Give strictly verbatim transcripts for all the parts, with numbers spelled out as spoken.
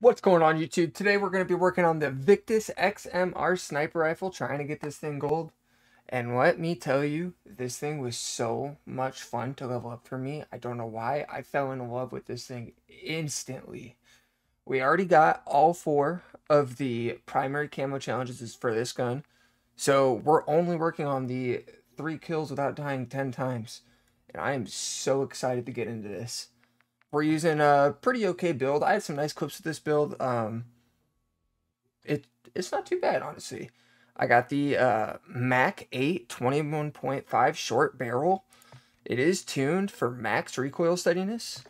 What's going on, YouTube? Today we're going to be working on the Victus X M R sniper rifle, trying to get this thing gold. And let me tell you, this thing was so much fun to level up for me. I don't know why. I fell in love with this thing instantly. We already got all four of the primary camo challenges for this gun, so we're only working on the three kills without dying ten times. And I am so excited to get into this. We're using a pretty okay build. I had some nice clips with this build. Um, it It's not too bad, honestly. I got the uh, Mac eight twenty-one point five short barrel. It is tuned for max recoil steadiness.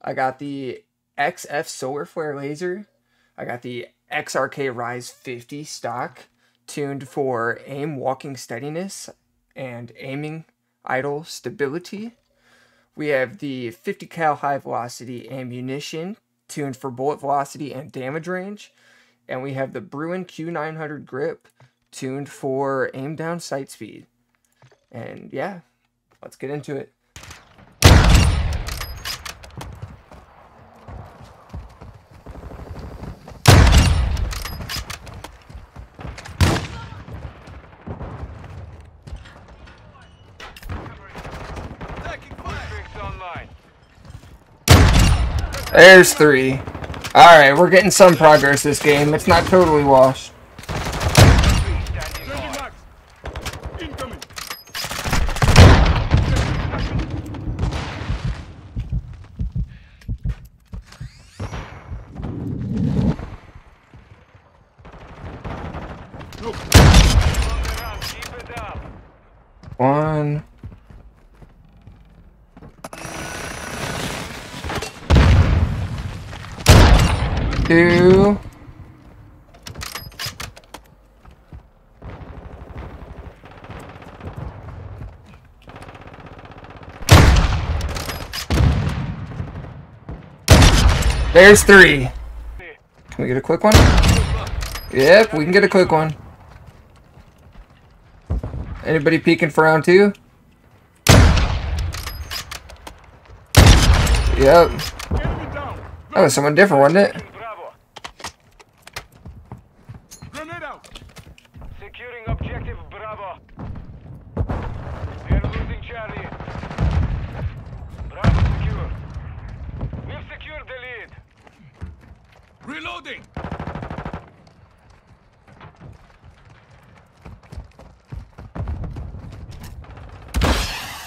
I got the X F solar flare laser. I got the X R K Rise fifty stock, tuned for aim walking steadiness and aiming idle stability. We have the fifty cal high velocity ammunition, tuned for bullet velocity and damage range. And we have the Bruin Q nine hundred grip, tuned for aim down sight speed. And yeah, let's get into it. There's three. Alright, we're getting some progress this game. It's not totally washed. One. Two. There's three. Can we get a quick one? Yep, we can get a quick one. Anybody peeking for round two? Yep. That was someone different, wasn't it? Securing objective Bravo. They're losing Charlie. Bravo secure. We've secured the lead. Reloading. Enemy is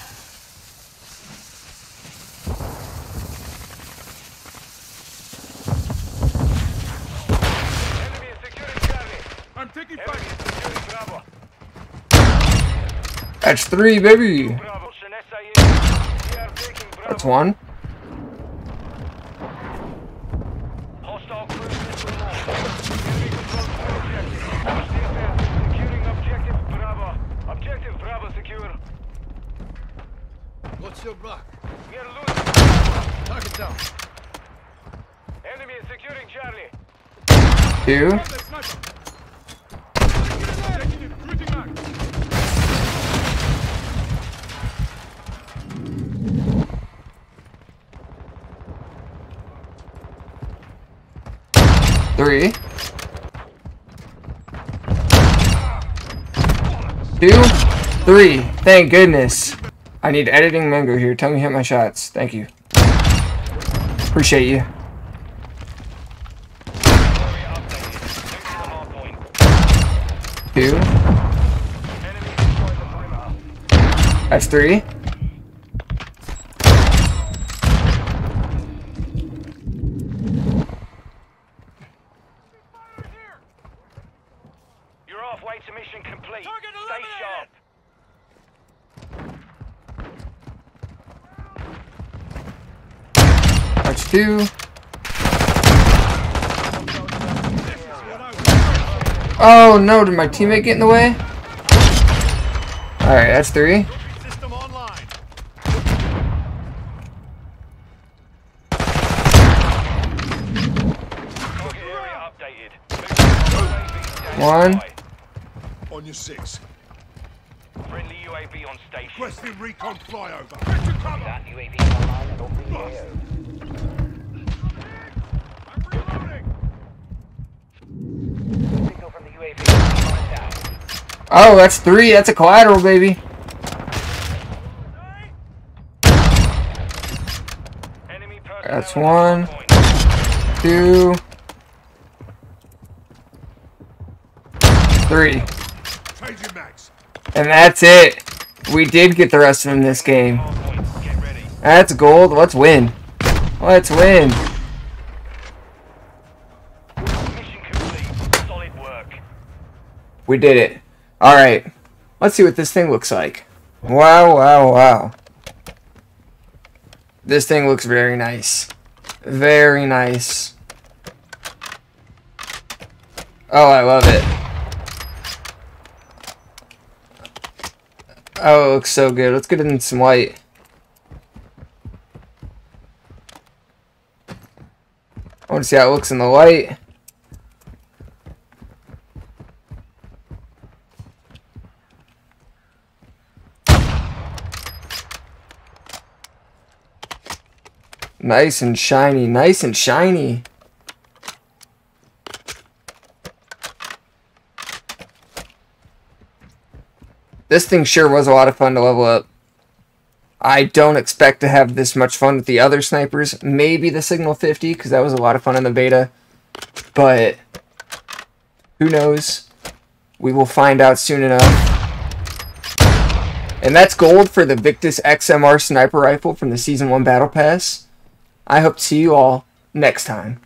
securing Charlie. I'm taking fire. That's three, baby. That's one. Securing objective Bravo. Objective Bravo secure. What's your block? We are losing. Target down. Enemy is securing Charlie. Two. Three. Two. Three. Thank goodness. I need editing mango here. Tell me hit my shots. Thank you. Appreciate you. Two. That's three. Mission complete. Target eliminated. Stay sharp. That's two. Oh no, did my teammate get in the way? Alright, that's three. System online. Target area updated. One. On your six. Friendly U A V on station. Requesting recon flyover. Get to cover. That U A V online and off the air. Signal from the U A V. Oh, that's three. That's a collateral, baby. That's one, two, three. And that's it. We did get the rest of them this game. That's gold. Let's win. Let's win. Mission complete. Solid work. We did it. Alright. Let's see what this thing looks like. Wow, wow, wow. This thing looks very nice. Very nice. Oh, I love it. Oh, it looks so good. Let's get it in some light. I want to see how it looks in the light. Nice and shiny, nice and shiny. This thing sure was a lot of fun to level up. I don't expect to have this much fun with the other snipers. Maybe the Signal fifty, because that was a lot of fun in the beta. But who knows? We will find out soon enough. And that's gold for the Victus X M R sniper rifle from the Season one Battle Pass. I hope to see you all next time.